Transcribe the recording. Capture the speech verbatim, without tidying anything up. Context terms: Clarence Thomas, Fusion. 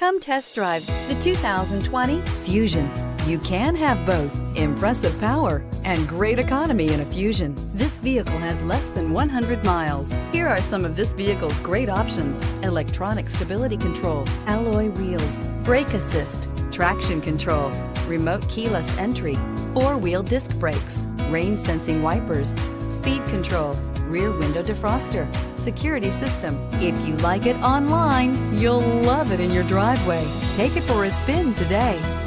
Come test drive the two thousand twenty Fusion. You can have both impressive power and great economy in a Fusion. This vehicle has less than one hundred miles. Here are some of this vehicle's great options: electronic stability control, alloy wheels, brake assist, traction control, remote keyless entry, four-wheel disc brakes, rain-sensing wipers, speed control, rear window defroster, security system. If you like it online, you'll love it in your driveway. Take it for a spin today.